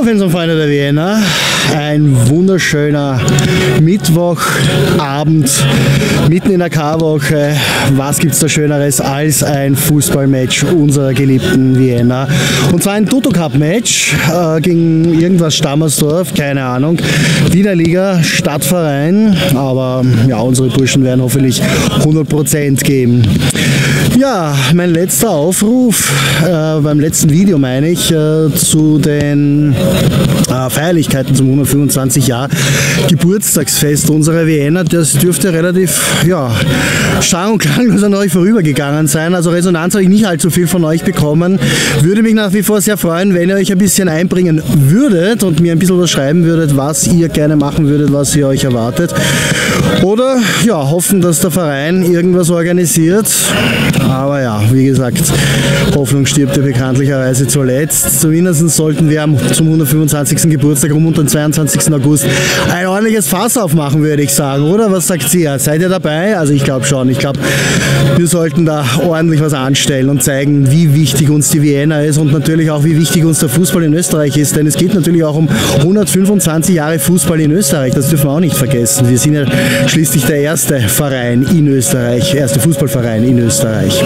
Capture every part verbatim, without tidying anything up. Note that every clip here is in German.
Hallo Fans und Freunde der Vienna, ein wunderschöner Mittwochabend, mitten in der Karwoche. Was gibt es da Schöneres als ein Fußballmatch unserer geliebten Vienna? Und zwar ein Toto Cup Match äh, gegen irgendwas Stammersdorf, keine Ahnung, Wiener Liga, Stadtverein, aber ja, unsere Burschen werden hoffentlich hundert Prozent geben. Ja, mein letzter Aufruf, äh, beim letzten Video meine ich, äh, zu den äh, Feierlichkeiten zum hundertfünfundzwanzig Jahr Geburtstagsfest unserer Vienna. Das dürfte relativ, ja, sang- und klanglos an euch vorübergegangen sein. Also Resonanz habe ich nicht allzu viel von euch bekommen. Würde mich nach wie vor sehr freuen, wenn ihr euch ein bisschen einbringen würdet und mir ein bisschen was schreiben würdet, was ihr gerne machen würdet, was ihr euch erwartet. Oder, ja, hoffen, dass der Verein irgendwas organisiert. Aber ja, wie gesagt, Hoffnung stirbt ja bekanntlicherweise zuletzt. Zumindest sollten wir zum hundertfünfundzwanzigsten Geburtstag rum und am zweiundzwanzigsten August ein ordentliches Fass aufmachen, würde ich sagen, oder? Was sagt ihr? Seid ihr dabei? Also ich glaube schon. Ich glaube, wir sollten da ordentlich was anstellen und zeigen, wie wichtig uns die Vienna ist und natürlich auch, wie wichtig uns der Fußball in Österreich ist. Denn es geht natürlich auch um hundertfünfundzwanzig Jahre Fußball in Österreich. Das dürfen wir auch nicht vergessen. Wir sind ja schließlich der erste Verein in Österreich, erste Fußballverein in Österreich.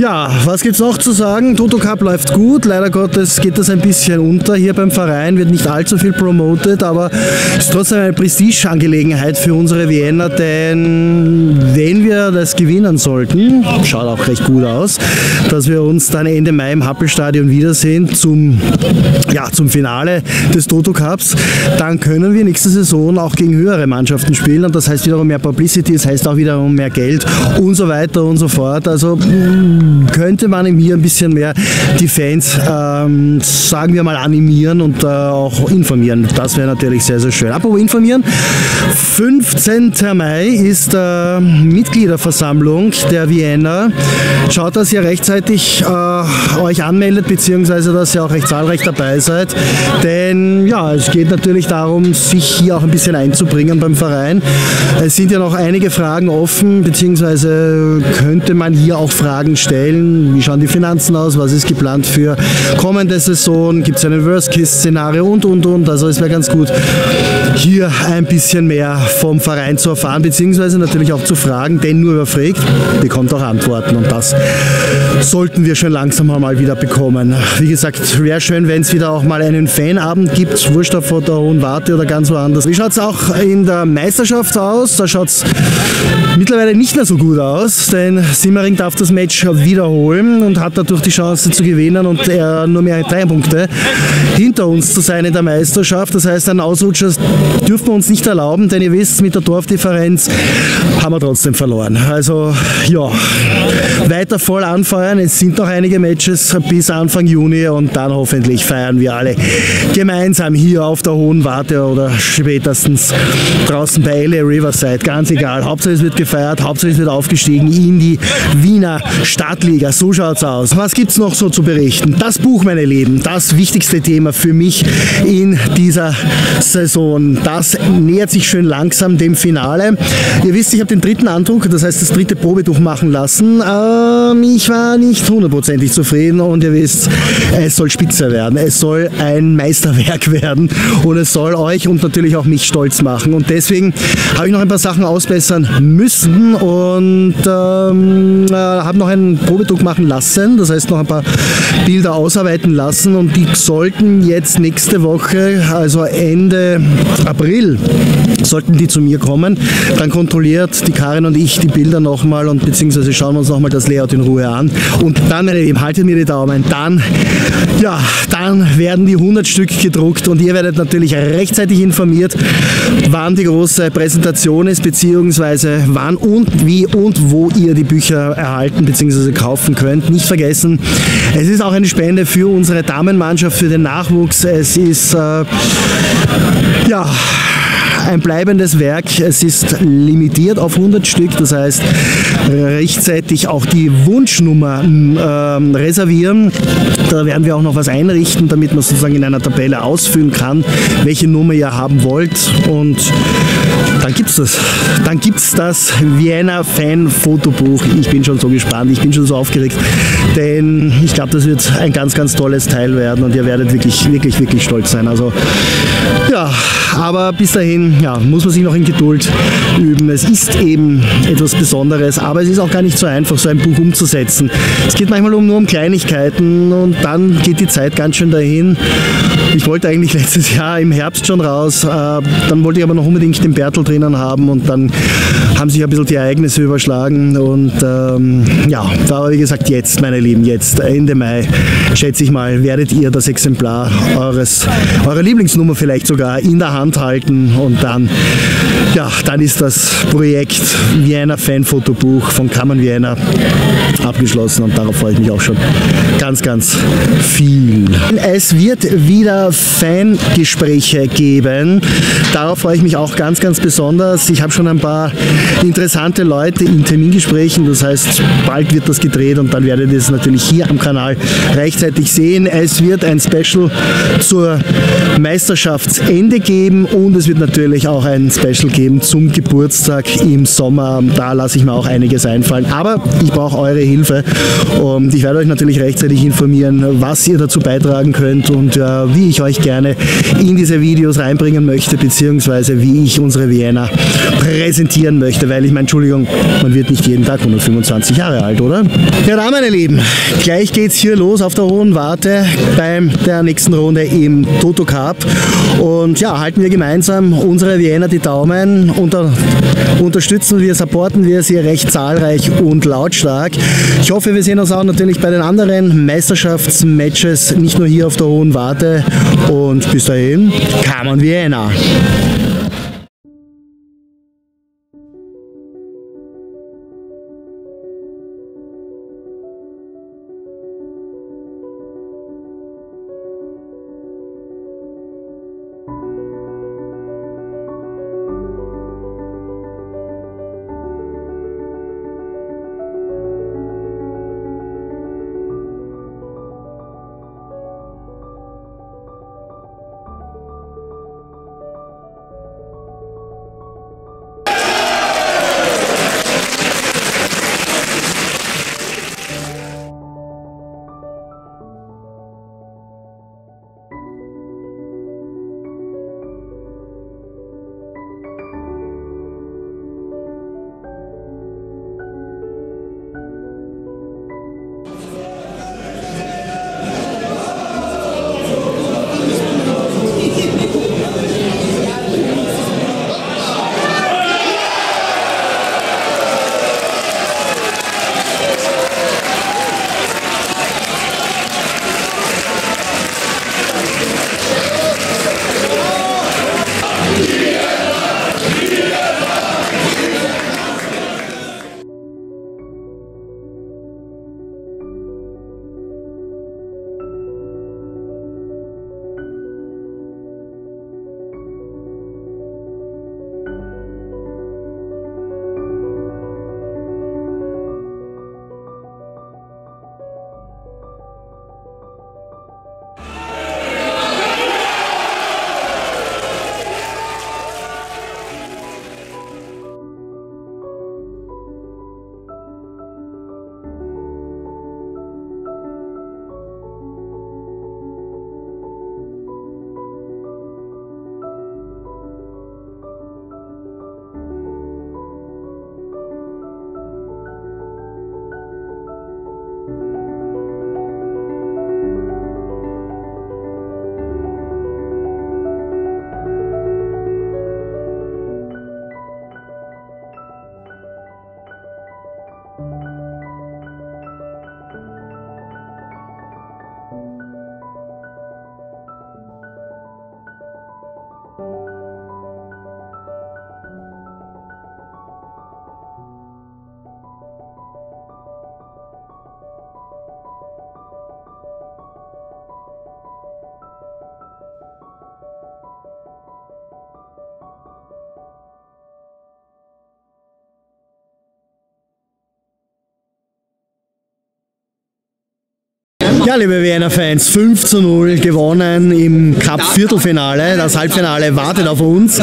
Ja, was gibt's noch zu sagen? Toto Cup läuft gut, leider Gottes geht das ein bisschen unter hier beim Verein, wird nicht allzu viel promotet, aber ist trotzdem eine Prestige-Angelegenheit für unsere Vienna, denn wenn wir das gewinnen sollten, schaut auch recht gut aus, dass wir uns dann Ende Mai im Happelstadion wiedersehen zum, ja, zum Finale des Toto Cups, dann können wir nächste Saison auch gegen höhere Mannschaften spielen und das heißt wiederum mehr Publicity, das heißt auch wiederum mehr Geld und so weiter und so fort. Also könnte man mir ein bisschen mehr die Fans, ähm, sagen wir mal, animieren und äh, auch informieren. Das wäre natürlich sehr, sehr schön. Apropos informieren, fünfzehnten Mai ist äh, Mitgliederversammlung der Vienna. Schaut, dass ihr rechtzeitig äh, euch anmeldet, beziehungsweise dass ihr auch recht zahlreich dabei seid. Denn ja, es geht natürlich darum, sich hier auch ein bisschen einzubringen beim Verein. Es sind ja noch einige Fragen offen, beziehungsweise könnte man hier auch Fragen stellen, wie schauen die Finanzen aus, was ist geplant für kommende Saison, gibt es ein Worst-Case-Szenario und und und, also es wäre ganz gut, hier ein bisschen mehr vom Verein zu erfahren, beziehungsweise natürlich auch zu fragen, denn nur wer fragt, bekommt auch Antworten und das sollten wir schon langsam mal wieder bekommen. Wie gesagt, wäre schön, wenn es wieder auch mal einen Fanabend gibt, wurscht auf der Hohen Warte oder ganz woanders. Wie schaut es auch in der Meisterschaft aus? Da schaut es mittlerweile nicht mehr so gut aus, denn Simmering darf das Match wiederholen und hat dadurch die Chance zu gewinnen und er nur mehr drei Punkte hinter uns zu sein in der Meisterschaft. Das heißt, einen Ausrutscher dürfen wir uns nicht erlauben, denn ihr wisst, mit der Dorfdifferenz haben wir trotzdem verloren. Also ja, weiter voll anfeuern. Es sind noch einige Matches bis Anfang Juni und dann hoffentlich feiern wir alle gemeinsam hier auf der Hohen Warte oder spätestens draußen bei L A Riverside. Ganz egal. Hauptsache es wird gefeiert, Hauptsache es wird aufgestiegen in die Wiener Stadtliga. So schaut's aus. Was gibt's noch so zu berichten? Das Buch, meine Lieben, das wichtigste Thema für mich in dieser Saison. Das nähert sich schön langsam dem Finale. Ihr wisst, ich habe den dritten Andruck, das heißt das dritte Probetuch machen lassen. Ähm, ich war nicht hundertprozentig zufrieden und ihr wisst, es soll spitzer werden. Es soll ein Meisterwerk werden und es soll euch und natürlich auch mich stolz machen. Und deswegen habe ich noch ein paar Sachen ausbessern müssen und ähm, äh, habe noch einen Probedruck machen lassen, das heißt noch ein paar Bilder ausarbeiten lassen und die sollten jetzt nächste Woche, also Ende April, sollten die zu mir kommen. Dann kontrolliert die Karin und ich die Bilder nochmal und beziehungsweise schauen wir uns nochmal das Layout in Ruhe an und dann, meine Lieben, haltet mir die Daumen, dann, ja, dann werden die hundert Stück gedruckt und ihr werdet natürlich rechtzeitig informiert, wann die große Präsentation ist, beziehungsweise wann und wie und wo ihr die Bücher erhalten bzw. kaufen könnt. Nicht vergessen, es ist auch eine Spende für unsere Damenmannschaft, für den Nachwuchs. Es ist, äh, ja, ein bleibendes Werk. Es ist limitiert auf hundert Stück, das heißt rechtzeitig auch die Wunschnummer ähm, reservieren. Da werden wir auch noch was einrichten, damit man sozusagen in einer Tabelle ausfüllen kann, welche Nummer ihr haben wollt und dann gibt's das. Dann gibt's das Vienna Fan Fotobuch. Ich bin schon so gespannt, ich bin schon so aufgeregt. denn ich glaube, das wird ein ganz, ganz tolles Teil werden und ihr werdet wirklich, wirklich, wirklich stolz sein. Also ja, aber bis dahin ja, muss man sich noch in Geduld üben. Es ist eben etwas Besonderes, aber es ist auch gar nicht so einfach, so ein Buch umzusetzen. Es geht manchmal um, nur um Kleinigkeiten und dann geht die Zeit ganz schön dahin. Ich wollte eigentlich letztes Jahr im Herbst schon raus, äh, dann wollte ich aber noch unbedingt den Bertel drinnen haben und dann haben sich ein bisschen die Ereignisse überschlagen und ähm, ja, aber wie gesagt, jetzt, meine Lieben, jetzt, Ende Mai, schätze ich mal, werdet ihr das Exemplar eures, eurer Lieblingsnummer vielleicht sogar in der Hand halten und dann, ja, dann ist das Projekt Vienna Fanfotobuch von Kammern Vienna abgeschlossen und darauf freue ich mich auch schon ganz, ganz viel. Es wird wieder Fangespräche geben, darauf freue ich mich auch ganz, ganz besonders. Ich habe schon ein paar interessante Leute in Termingesprächen, das heißt, bald wird das gedreht und dann werdet ihr es natürlich hier am Kanal rechtzeitig sehen. Es wird ein Special zur Meisterschaftsende geben und es wird natürlich auch ein Special geben zum Geburtstag im Sommer. Da lasse ich mir auch einiges einfallen, aber ich brauche eure Hilfe und ich werde euch natürlich rechtzeitig informieren, was ihr dazu beitragen könnt und äh, wie ich euch gerne in diese Videos reinbringen möchte, beziehungsweise wie ich unsere Vienna präsentieren möchte, weil ich meine, Entschuldigung, man wird nicht jeden Tag hundertfünfundzwanzig Jahre alt, oder? Ja, da, meine Lieben, gleich geht's hier los auf der Hohen Warte beim der nächsten Runde im Toto Cup und ja, halten wir gemeinsam unsere Vienna die Daumen, unter, unterstützen wir, supporten wir sie recht zahlreich und lautstark. Ich hoffe, wir sehen uns auch natürlich bei den anderen Meisterschaftsmatches, nicht nur hier auf der Hohen Warte und bis dahin, Kammern Vienna! Ja, liebe Vienna-Fans, fünf zu null gewonnen im Cup-Viertelfinale. Das Halbfinale wartet auf uns.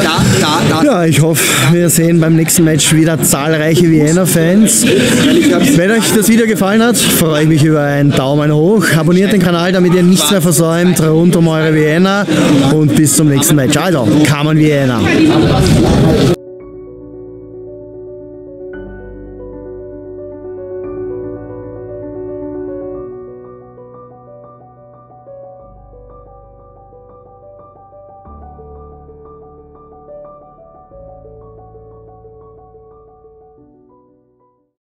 Ja, ich hoffe, wir sehen beim nächsten Match wieder zahlreiche Vienna-Fans. Wenn euch das Video gefallen hat, freue ich mich über einen Daumen hoch. Abonniert den Kanal, damit ihr nichts mehr versäumt rund um eure Vienna. Und bis zum nächsten Match. Also, Carmen Vienna.